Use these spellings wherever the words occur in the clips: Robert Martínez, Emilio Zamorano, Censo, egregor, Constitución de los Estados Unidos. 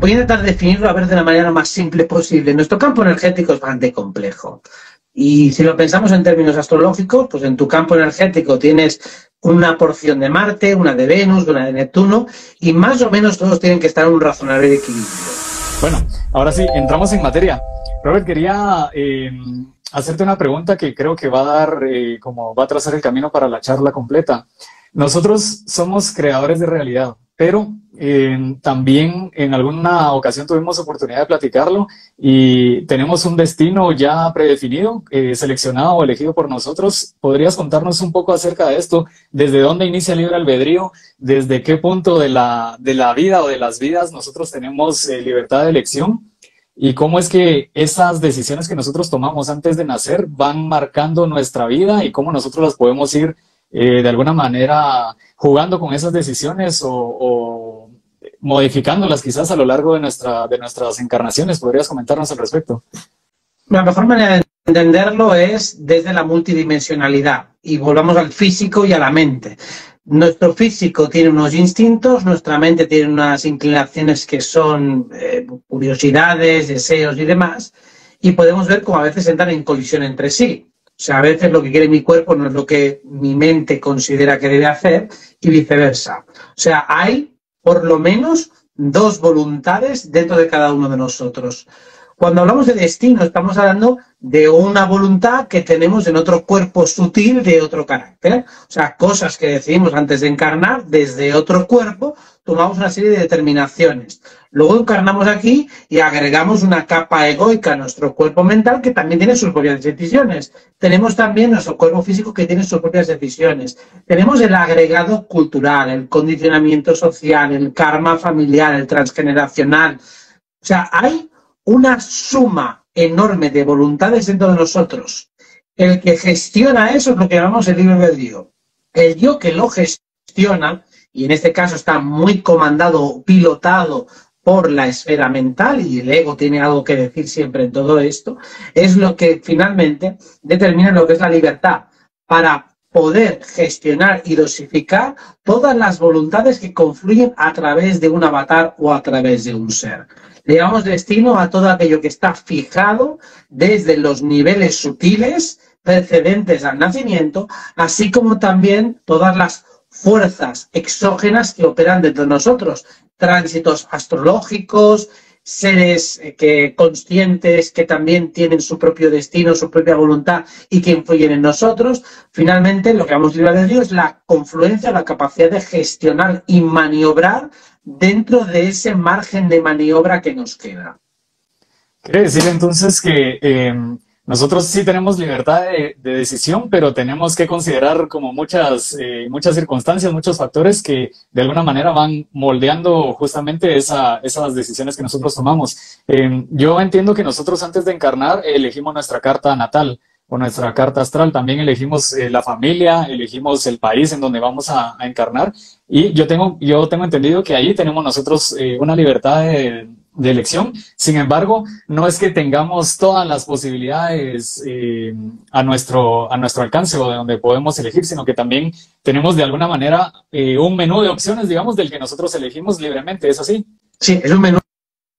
voy a intentar definirlo a ver de la manera más simple posible. Nuestro campo energético es bastante complejo. Y si lo pensamos en términos astrológicos, pues en tu campo energético tienes una porción de Marte, una de Venus, una de Neptuno, y más o menos todos tienen que estar en un razonable equilibrio. Bueno, ahora sí, entramos en materia. Robert, quería hacerte una pregunta que creo que va a dar, como va a trazar el camino para la charla completa. Nosotros somos creadores de realidad, pero también en alguna ocasión tuvimos oportunidad de platicarlo y tenemos un destino ya predefinido, seleccionado o elegido por nosotros. ¿Podrías contarnos un poco acerca de esto? ¿Desde dónde inicia el libre albedrío? ¿Desde qué punto de la vida o de las vidas nosotros tenemos libertad de elección? ¿Y cómo es que esas decisiones que nosotros tomamos antes de nacer van marcando nuestra vida y cómo nosotros las podemos ir de alguna manera jugando con esas decisiones o modificándolas quizás a lo largo de nuestras encarnaciones? ¿Podrías comentarnos al respecto? La mejor manera de entenderlo es desde la multidimensionalidad, y volvamos al físico y a la mente. Nuestro físico tiene unos instintos, nuestra mente tiene unas inclinaciones que son curiosidades, deseos y demás, y podemos ver cómo a veces entran en colisión entre sí. O sea, a veces lo que quiere mi cuerpo no es lo que mi mente considera que debe hacer y viceversa. O sea, hay por lo menos dos voluntades dentro de cada uno de nosotros. Cuando hablamos de destino, estamos hablando de una voluntad que tenemos en otro cuerpo sutil de otro carácter. O sea, cosas que decidimos antes de encarnar desde otro cuerpo, tomamos una serie de determinaciones. Luego encarnamos aquí y agregamos una capa egoica a nuestro cuerpo mental que también tiene sus propias decisiones. Tenemos también nuestro cuerpo físico que tiene sus propias decisiones. Tenemos el agregado cultural, el condicionamiento social, el karma familiar, el transgeneracional. O sea, hay una suma enorme de voluntades dentro de nosotros. El que gestiona eso es lo que llamamos el libre albedrío. El yo que lo gestiona, y en este caso está muy comandado, pilotado por la esfera mental, y el ego tiene algo que decir siempre en todo esto, es lo que finalmente determina lo que es la libertad para poder gestionar y dosificar todas las voluntades que confluyen a través de un avatar o a través de un ser. Le damos destino a todo aquello que está fijado desde los niveles sutiles precedentes al nacimiento, así como también todas las fuerzas exógenas que operan dentro de nosotros, tránsitos astrológicos, seres conscientes que también tienen su propio destino, su propia voluntad y que influyen en nosotros. Finalmente, lo que vamos a hablar de Dios es la confluencia, la capacidad de gestionar y maniobrar dentro de ese margen de maniobra que nos queda. Quiere decir entonces que nosotros sí tenemos libertad de decisión, pero tenemos que considerar como muchas circunstancias, muchos factores que de alguna manera van moldeando justamente esas decisiones que nosotros tomamos. Yo entiendo que nosotros antes de encarnar elegimos nuestra carta natal o nuestra carta astral, también elegimos la familia, elegimos el país en donde vamos a encarnar, y yo tengo entendido que ahí tenemos nosotros una libertad de elección. Sin embargo, no es que tengamos todas las posibilidades a nuestro alcance o de donde podemos elegir, sino que también tenemos de alguna manera un menú de opciones, digamos, del que nosotros elegimos libremente. ¿Es así? Sí, es un menú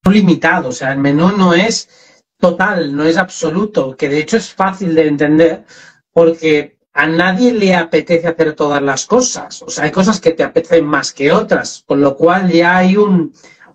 limitado. O sea, el menú no es total, no es absoluto, que de hecho es fácil de entender porque a nadie le apetece hacer todas las cosas. O sea, hay cosas que te apetecen más que otras, con lo cual ya hay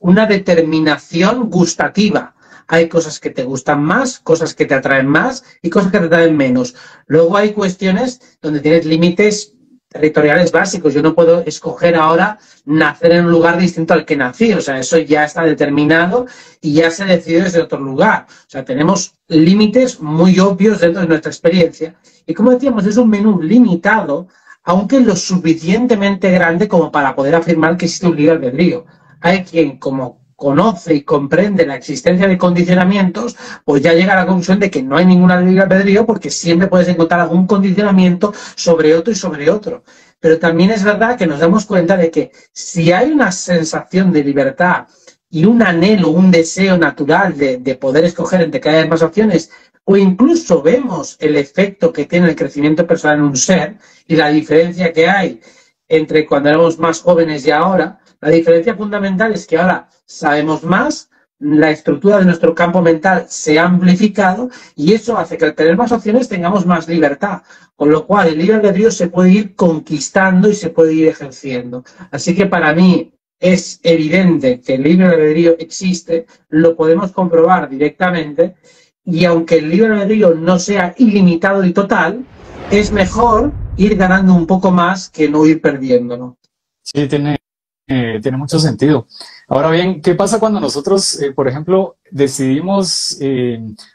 una determinación gustativa. Hay cosas que te gustan más, cosas que te atraen más y cosas que te atraen menos. Luego hay cuestiones donde tienes límites territoriales básicos. Yo no puedo escoger ahora nacer en un lugar distinto al que nací. O sea, eso ya está determinado y ya se decide desde otro lugar. O sea, tenemos límites muy obvios dentro de nuestra experiencia. Y como decíamos, es un menú limitado, aunque lo suficientemente grande como para poder afirmar que existe un libre albedrío. Hay quien, como conoce y comprende la existencia de condicionamientos, pues ya llega a la conclusión de que no hay ninguna libre albedrío porque siempre puedes encontrar algún condicionamiento sobre otro y sobre otro. Pero también es verdad que nos damos cuenta de que si hay una sensación de libertad y un anhelo, un deseo natural de poder escoger entre cada vez más opciones, o incluso vemos el efecto que tiene el crecimiento personal en un ser y la diferencia que hay entre cuando éramos más jóvenes y ahora, La diferencia fundamental es que ahora sabemos más, la estructura de nuestro campo mental se ha amplificado y eso hace que al tener más opciones tengamos más libertad. Con lo cual, el libre albedrío se puede ir conquistando y se puede ir ejerciendo. Así que para mí es evidente que el libre albedrío existe, lo podemos comprobar directamente y aunque el libre albedrío no sea ilimitado y total, es mejor ir ganando un poco más que no ir perdiéndolo. Sí, tiene mucho sentido. Ahora bien, ¿qué pasa cuando nosotros, por ejemplo, decidimos...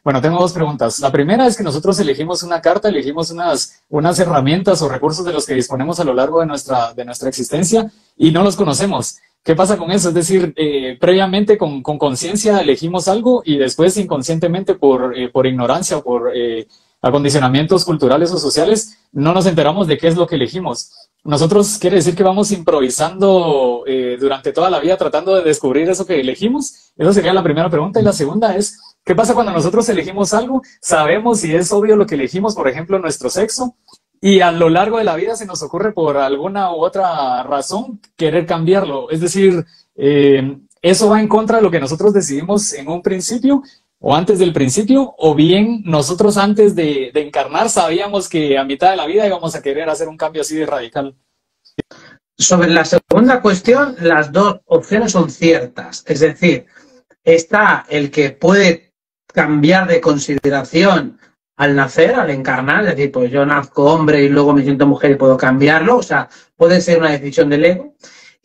bueno, tengo dos preguntas. La primera es que nosotros elegimos una carta, elegimos unas herramientas o recursos de los que disponemos a lo largo de nuestra existencia y no los conocemos. ¿Qué pasa con eso? Es decir, previamente con conciencia elegimos algo y después inconscientemente por ignorancia o por acondicionamientos culturales o sociales no nos enteramos de qué es lo que elegimos. Nosotros quiere decir que vamos improvisando durante toda la vida tratando de descubrir eso que elegimos. Esa sería la primera pregunta. Y la segunda es, ¿qué pasa cuando nosotros elegimos algo? Sabemos si es obvio lo que elegimos, por ejemplo, nuestro sexo. Y a lo largo de la vida se nos ocurre por alguna u otra razón querer cambiarlo. Es decir, eso va en contra de lo que nosotros decidimos en un principio o antes del principio, o bien nosotros antes de encarnar sabíamos que a mitad de la vida íbamos a querer hacer un cambio así de radical. Sobre la segunda cuestión, las dos opciones son ciertas. Es decir, está el que puede cambiar de consideración al nacer, al encarnar, es decir, pues yo nazco hombre y luego me siento mujer y puedo cambiarlo, o sea, puede ser una decisión del ego.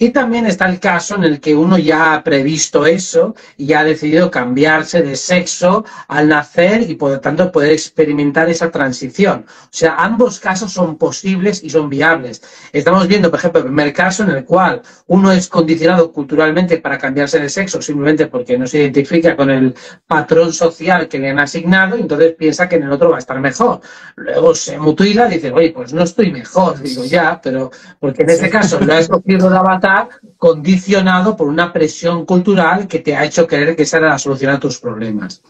Y también está el caso en el que uno ya ha previsto eso y ha decidido cambiarse de sexo al nacer y por lo tanto poder experimentar esa transición. O sea, ambos casos son posibles y son viables. Estamos viendo, por ejemplo, el primer caso en el cual uno es condicionado culturalmente para cambiarse de sexo simplemente porque no se identifica con el patrón social que le han asignado y entonces piensa que en el otro va a estar mejor. Luego se mutila y dice, oye, pues no estoy mejor. Digo, ya, pero porque en este caso lo ha escogido la batalla condicionado por una presión cultural que te ha hecho creer que esa era la solución a tus problemas.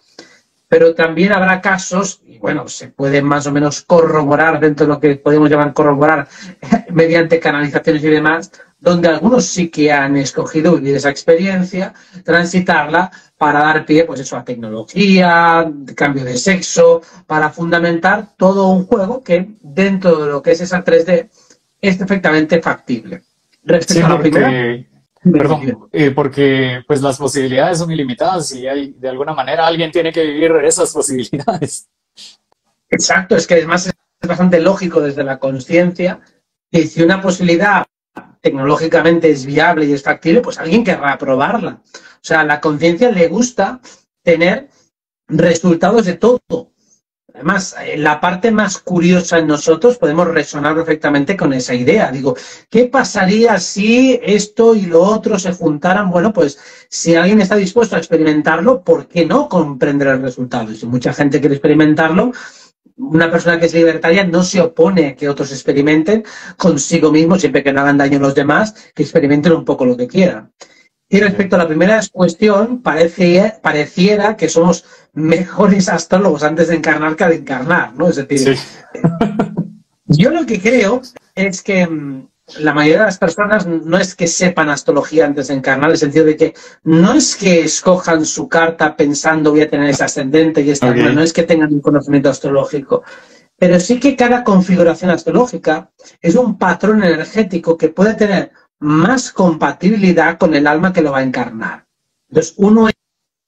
Pero también habrá casos, y bueno, se pueden más o menos corroborar dentro de lo que podemos llamar corroborar mediante canalizaciones y demás, donde algunos sí que han escogido vivir esa experiencia, transitarla para dar pie, pues eso, a tecnología, cambio de sexo, para fundamentar todo un juego que dentro de lo que es esa 3D es perfectamente factible. Sí, porque pues las posibilidades son ilimitadas y hay, de alguna manera alguien tiene que vivir esas posibilidades. Exacto, es que además es bastante lógico desde la conciencia que si una posibilidad tecnológicamente es viable y es factible, pues alguien querrá probarla. O sea, a la conciencia le gusta tener resultados de todo. Además, la parte más curiosa en nosotros podemos resonar perfectamente con esa idea. Digo, ¿qué pasaría si esto y lo otro se juntaran? Bueno, pues si alguien está dispuesto a experimentarlo, ¿por qué no comprender el resultado? Y si mucha gente quiere experimentarlo, una persona que es libertaria no se opone a que otros experimenten consigo mismo, siempre que no hagan daño a los demás, que experimenten un poco lo que quieran. Y respecto a la primera cuestión, pareciera que somos mejores astrólogos antes de encarnar que al encarnar, ¿no? Es decir, sí. Yo lo que creo es que la mayoría de las personas no es que sepan astrología antes de encarnar, en el sentido de que no es que escojan su carta pensando voy a tener ese ascendente y esta, okay. No es que tengan un conocimiento astrológico. Pero sí que cada configuración astrológica es un patrón energético que puede tener más compatibilidad con el alma que lo va a encarnar. Entonces, uno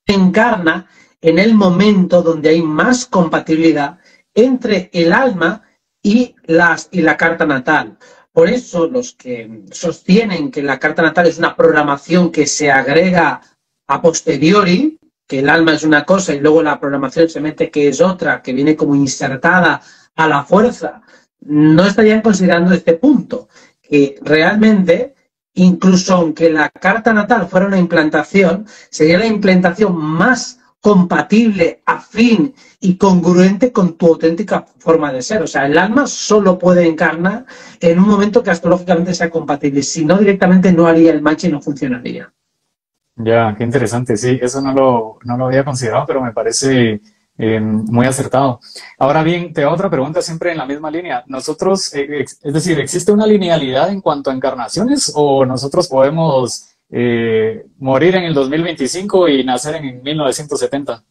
encarna en el momento donde hay más compatibilidad entre el alma y la carta natal. Por eso, los que sostienen que la carta natal es una programación que se agrega a posteriori, que el alma es una cosa y luego la programación se mete que es otra, que viene como insertada a la fuerza, no estarían considerando este punto. Que realmente, incluso aunque la carta natal fuera una implantación, sería la implantación más compatible, afín y congruente con tu auténtica forma de ser. O sea, el alma solo puede encarnar en un momento que astrológicamente sea compatible. Si no, directamente no haría el match y no funcionaría. Ya, qué interesante. Sí, eso no lo había considerado, pero me parece... muy acertado. Ahora bien, te hago otra pregunta siempre en la misma línea. Nosotros, es decir, ¿existe una linealidad en cuanto a encarnaciones o nosotros podemos morir en el 2025 y nacer en 1970?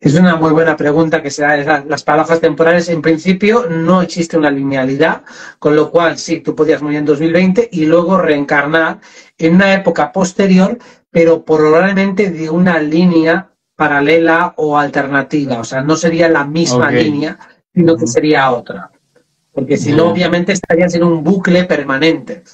Es una muy buena pregunta que se da. Las paradojas temporales, en principio, no existe una linealidad, con lo cual sí, tú podías morir en 2020 y luego reencarnar en una época posterior, pero probablemente de una línea paralela o alternativa. O sea, no sería la misma línea, sino que sería otra. Porque si no, obviamente estarías en un bucle permanente.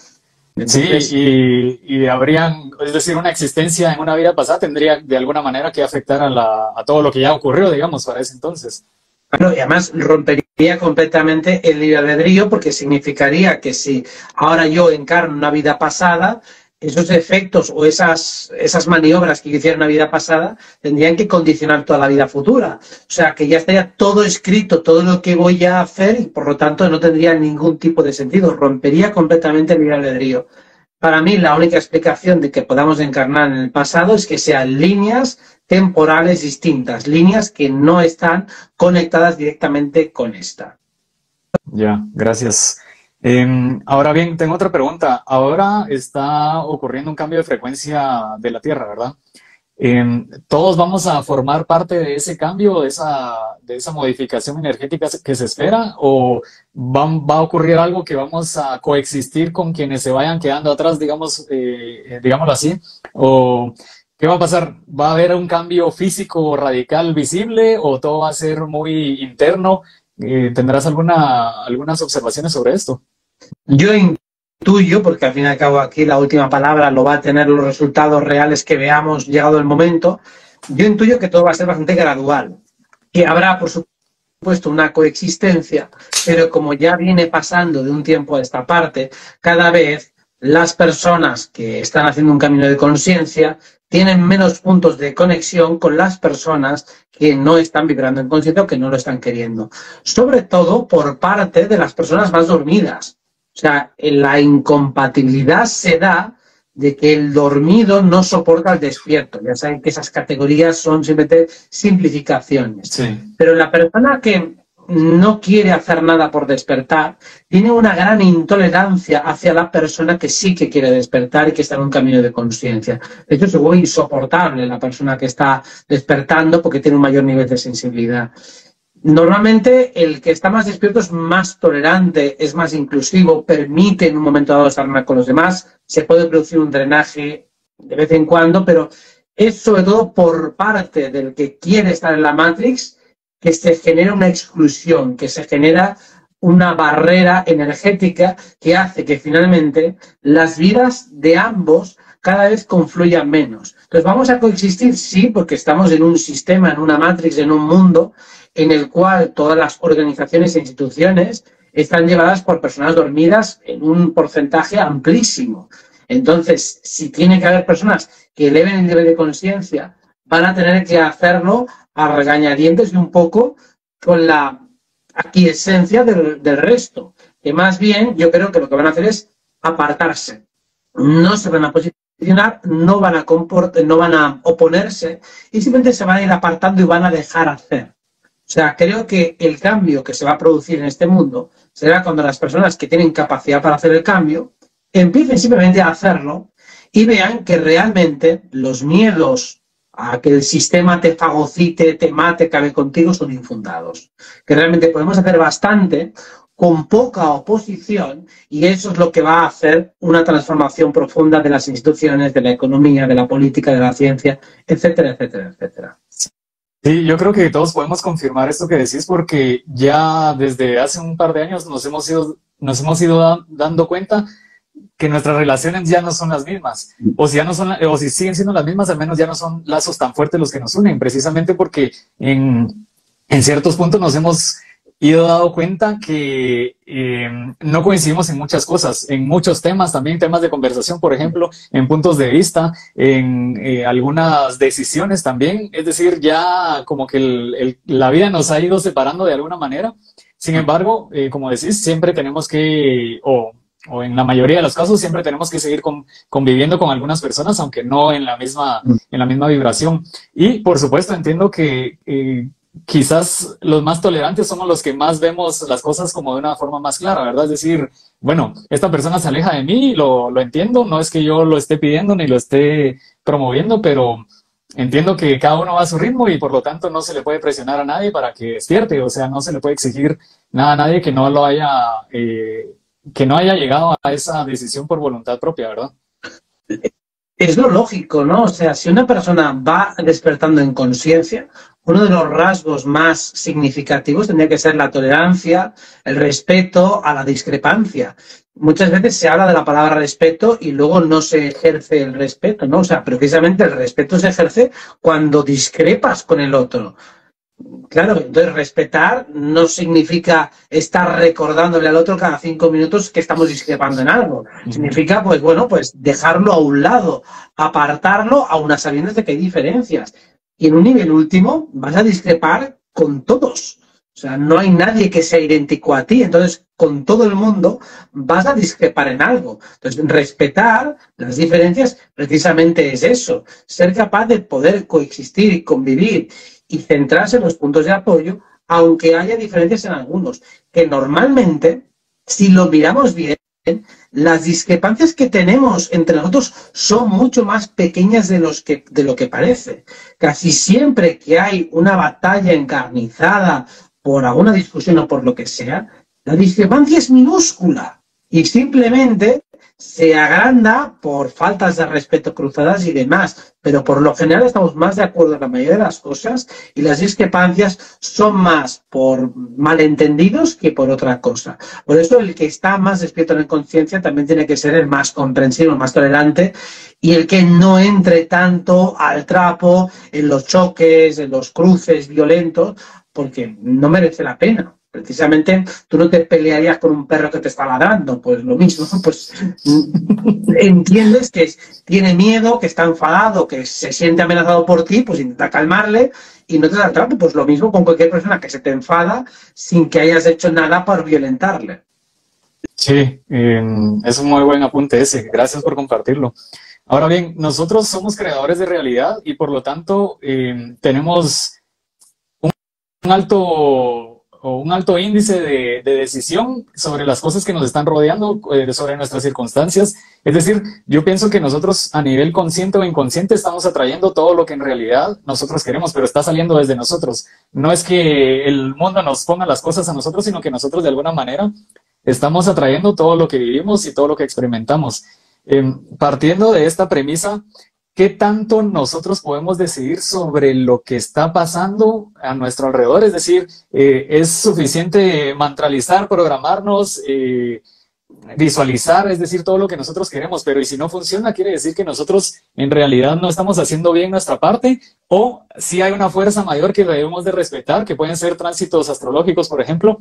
Entonces, sí, y habrían, es decir, una existencia en una vida pasada tendría de alguna manera que afectar a todo lo que ya ocurrió, digamos, para ese entonces. Bueno, y además rompería completamente el libre albedrío, porque significaría que si ahora yo encarno una vida pasada, esos efectos o esas maniobras que hicieron en la vida pasada tendrían que condicionar toda la vida futura. O sea, que ya estaría todo escrito, todo lo que voy a hacer, y por lo tanto no tendría ningún tipo de sentido. Rompería completamente el libre albedrío. Para mí, la única explicación de que podamos encarnar en el pasado es que sean líneas temporales distintas, líneas que no están conectadas directamente con esta. Ya, gracias. Ahora bien, tengo otra pregunta. Ahora está ocurriendo un cambio de frecuencia de la Tierra, ¿verdad? ¿Todos vamos a formar parte de ese cambio, de esa modificación energética que se espera? ¿O va a ocurrir algo que vamos a coexistir con quienes se vayan quedando atrás, digamos, digámoslo así? ¿O qué va a pasar? ¿Va a haber un cambio físico radical visible o todo va a ser muy interno? ¿Tendrás algunas observaciones sobre esto? Yo intuyo, porque al fin y al cabo aquí la última palabra lo va a tener los resultados reales que veamos llegado el momento, yo intuyo que todo va a ser bastante gradual, que habrá por supuesto una coexistencia, pero como ya viene pasando de un tiempo a esta parte, cada vez las personas que están haciendo un camino de conciencia tienen menos puntos de conexión con las personas que no están vibrando en conciencia o que no lo están queriendo. Sobre todo por parte de las personas más dormidas. O sea, la incompatibilidad se da de que el dormido no soporta al despierto. Ya saben que esas categorías son simplemente simplificaciones. Sí. Pero la persona que no quiere hacer nada por despertar, tiene una gran intolerancia hacia la persona que sí que quiere despertar y que está en un camino de conciencia. De hecho, es muy insoportable la persona que está despertando porque tiene un mayor nivel de sensibilidad. Normalmente, el que está más despierto es más tolerante, es más inclusivo, permite en un momento dado estar más con los demás, se puede producir un drenaje de vez en cuando, pero es sobre todo por parte del que quiere estar en la Matrix, que se genera una exclusión, que se genera una barrera energética que hace que finalmente las vidas de ambos cada vez confluyan menos. Entonces, ¿vamos a coexistir? Sí, porque estamos en un sistema, en una matrix, en un mundo en el cual todas las organizaciones e instituciones están llevadas por personas dormidas en un porcentaje amplísimo. Entonces, si tiene que haber personas que eleven el nivel de conciencia, van a tener que hacerlo a regañadientes y un poco con la aquiescencia del resto. Que más bien, yo creo que lo que van a hacer es apartarse. No se van a posicionar, no van a oponerse y simplemente se van a ir apartando y van a dejar hacer. O sea, creo que el cambio que se va a producir en este mundo será cuando las personas que tienen capacidad para hacer el cambio empiecen simplemente a hacerlo y vean que realmente los miedos a que el sistema te fagocite, te mate, cabe contigo, son infundados. Que realmente podemos hacer bastante con poca oposición y eso es lo que va a hacer una transformación profunda de las instituciones, de la economía, de la política, de la ciencia, etcétera, etcétera, etcétera. Sí, yo creo que todos podemos confirmar esto que decís porque ya desde hace un par de años nos hemos ido dando cuenta que nuestras relaciones ya no son las mismas, o si siguen siendo las mismas, al menos ya no son lazos tan fuertes los que nos unen, precisamente porque en ciertos puntos nos hemos ido dando cuenta que no coincidimos en muchas cosas, en muchos temas, también temas de conversación, por ejemplo, en puntos de vista, en algunas decisiones también, es decir, ya como que la vida nos ha ido separando de alguna manera, sin embargo, como decís, siempre tenemos que... o en la mayoría de los casos siempre tenemos que seguir conviviendo con algunas personas, aunque no en la misma vibración. Y, por supuesto, entiendo que quizás los más tolerantes somos los que más vemos las cosas como de una forma más clara, ¿verdad? Es decir, bueno, esta persona se aleja de mí, lo entiendo, no es que yo lo esté pidiendo ni lo esté promoviendo, pero entiendo que cada uno va a su ritmo y por lo tanto no se le puede presionar a nadie para que despierte, o sea, no se le puede exigir nada a nadie que no lo haya, que no haya llegado a esa decisión por voluntad propia, ¿verdad? Es lo lógico, ¿no? O sea, si una persona va despertando en conciencia, uno de los rasgos más significativos tendría que ser la tolerancia, el respeto a la discrepancia. Muchas veces se habla de la palabra respeto y luego no se ejerce el respeto, ¿no? O sea, precisamente el respeto se ejerce cuando discrepas con el otro. Claro, entonces respetar no significa estar recordándole al otro cada 5 minutos que estamos discrepando en algo. Significa, pues bueno, pues dejarlo a un lado, apartarlo a unas sabiendas de que hay diferencias. Y en un nivel último vas a discrepar con todos. O sea, no hay nadie que sea idéntico a ti. Entonces, con todo el mundo vas a discrepar en algo. Entonces, respetar las diferencias precisamente es eso. Ser capaz de poder coexistir y convivir y centrarse en los puntos de apoyo, aunque haya diferencias en algunos. Que normalmente, si lo miramos bien, las discrepancias que tenemos entre nosotros son mucho más pequeñas de lo que parece. Casi siempre que hay una batalla encarnizada por alguna discusión o por lo que sea, la discrepancia es minúscula y simplemente se agranda por faltas de respeto cruzadas y demás, pero por lo general estamos más de acuerdo en la mayoría de las cosas y las discrepancias son más por malentendidos que por otra cosa. Por eso el que está más despierto en conciencia también tiene que ser el más comprensivo, el más tolerante y el que no entre tanto al trapo en los choques, en los cruces violentos, porque no merece la pena. Precisamente tú no te pelearías con un perro que te está ladrando, pues lo mismo, pues entiendes que tiene miedo, que está enfadado, que se siente amenazado por ti, pues intenta calmarle y no te da trato, pues lo mismo con cualquier persona que se te enfada sin que hayas hecho nada para violentarle. Sí, es un muy buen apunte ese, gracias por compartirlo. Ahora bien, nosotros somos creadores de realidad y por lo tanto tenemos un alto índice de decisión sobre las cosas que nos están rodeando, sobre nuestras circunstancias. Es decir, yo pienso que nosotros a nivel consciente o inconsciente estamos atrayendo todo lo que en realidad nosotros queremos, pero está saliendo desde nosotros. No es que el mundo nos ponga las cosas a nosotros, sino que nosotros de alguna manera estamos atrayendo todo lo que vivimos y todo lo que experimentamos. Partiendo de esta premisa, ¿qué tanto nosotros podemos decidir sobre lo que está pasando a nuestro alrededor? Es decir, ¿es suficiente mantralizar, programarnos, visualizar? Es decir, todo lo que nosotros queremos, pero ¿y si no funciona? ¿Quiere decir que nosotros en realidad no estamos haciendo bien nuestra parte? ¿O si hay una fuerza mayor que debemos de respetar, que pueden ser tránsitos astrológicos, por ejemplo,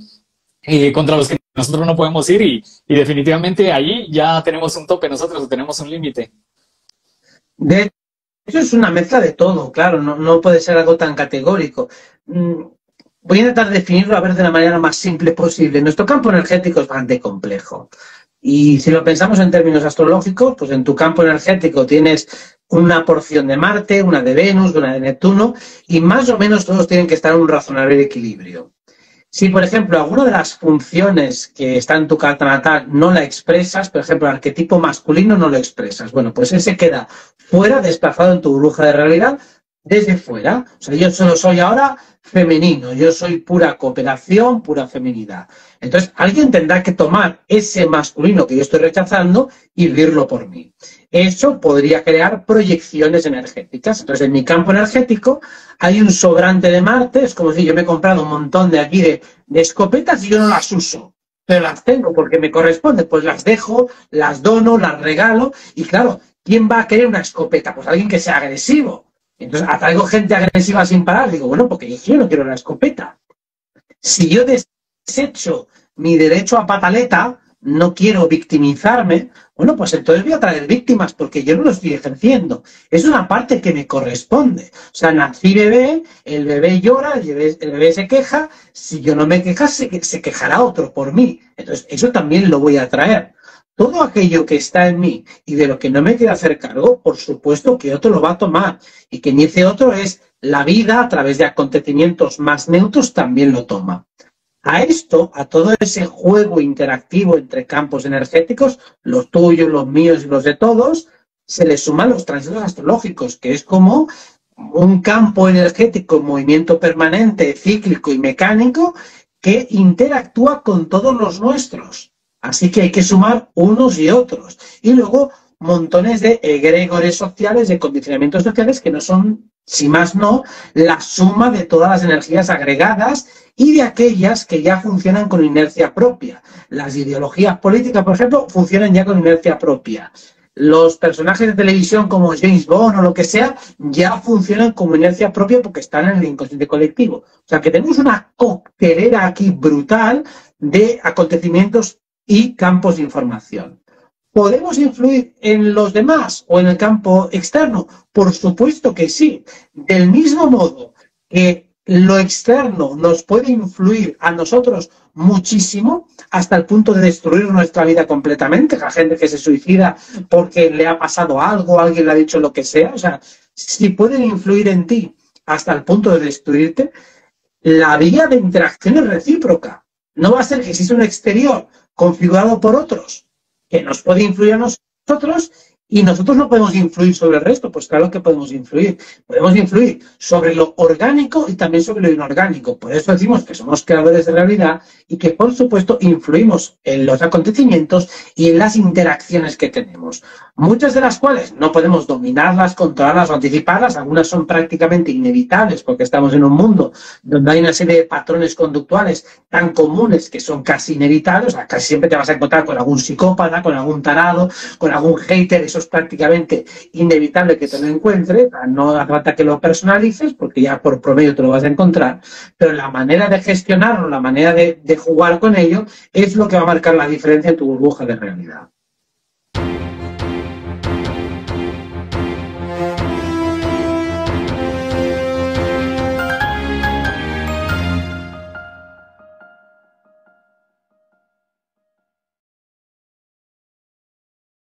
contra los que nosotros no podemos ir y definitivamente allí ya tenemos un tope nosotros o tenemos un límite? De hecho, es una mezcla de todo, claro, no puede ser algo tan categórico. Voy a intentar definirlo a ver de la manera más simple posible. Nuestro campo energético es bastante complejo. Y si lo pensamos en términos astrológicos, pues en tu campo energético tienes una porción de Marte, una de Venus, una de Neptuno, y más o menos todos tienen que estar en un razonable equilibrio. Si, por ejemplo, alguna de las funciones que está en tu carta natal no la expresas, por ejemplo, el arquetipo masculino no lo expresas, bueno, pues ese queda fuera, desplazado en tu burbuja de realidad, desde fuera. O sea, yo solo soy ahora femenino, yo soy pura cooperación, pura feminidad. Entonces, alguien tendrá que tomar ese masculino que yo estoy rechazando y vivirlo por mí. Eso podría crear proyecciones energéticas. Entonces, en mi campo energético hay un sobrante de Marte. Es como si yo me he comprado un montón de aquí de escopetas y yo no las uso. Pero las tengo porque me corresponde. Pues las dejo, las dono, las regalo. Y claro, ¿quién va a querer una escopeta? Pues alguien que sea agresivo. Entonces, atraigo gente agresiva sin parar. Digo, bueno, porque yo no quiero la escopeta. Si yo desecho mi derecho a pataleta, no quiero victimizarme, bueno, pues entonces voy a traer víctimas porque yo no lo estoy ejerciendo. Es una parte que me corresponde. O sea, nací bebé, el bebé llora, el bebé se queja. Si yo no me quejo, se quejará otro por mí. Entonces, eso también lo voy a traer. Todo aquello que está en mí y de lo que no me quiero hacer cargo, por supuesto que otro lo va a tomar. Y que ni ese otro es la vida a través de acontecimientos más neutros también lo toma. A esto, a todo ese juego interactivo entre campos energéticos, los tuyos, los míos y los de todos, se le suman los tránsitos astrológicos, que es como un campo energético en movimiento permanente, cíclico y mecánico, que interactúa con todos los nuestros. Así que hay que sumar unos y otros. Y luego montones de egregores sociales, de condicionamientos sociales, que no son, si más no, la suma de todas las energías agregadas y de aquellas que ya funcionan con inercia propia. Las ideologías políticas, por ejemplo, funcionan ya con inercia propia. Los personajes de televisión como James Bond o lo que sea, ya funcionan como inercia propia porque están en el inconsciente colectivo. O sea que tenemos una coctelera aquí brutal de acontecimientos y campos de información. ¿Podemos influir en los demás o en el campo externo? Por supuesto que sí. Del mismo modo que lo externo nos puede influir a nosotros muchísimo, hasta el punto de destruir nuestra vida completamente. La gente que se suicida porque le ha pasado algo, alguien le ha dicho lo que sea. O sea, si pueden influir en ti hasta el punto de destruirte, la vía de interacción es recíproca. No va a ser que exista un exterior configurado por otros que nos puede influir a nosotros y nosotros no podemos influir sobre el resto. Pues claro que podemos influir. Podemos influir sobre lo orgánico y también sobre lo inorgánico. Por eso decimos que somos creadores de realidad y que, por supuesto, influimos en los acontecimientos y en las interacciones que tenemos. Muchas de las cuales no podemos dominarlas, controlarlas o anticiparlas. Algunas son prácticamente inevitables porque estamos en un mundo donde hay una serie de patrones conductuales tan comunes que son casi inevitables. O sea, casi siempre te vas a encontrar con algún psicópata, con algún tarado, con algún hater. Eso es prácticamente inevitable que te lo encuentres, no hace falta que lo personalices porque ya por promedio te lo vas a encontrar, pero la manera de gestionarlo, la manera de jugar con ello es lo que va a marcar la diferencia en tu burbuja de realidad.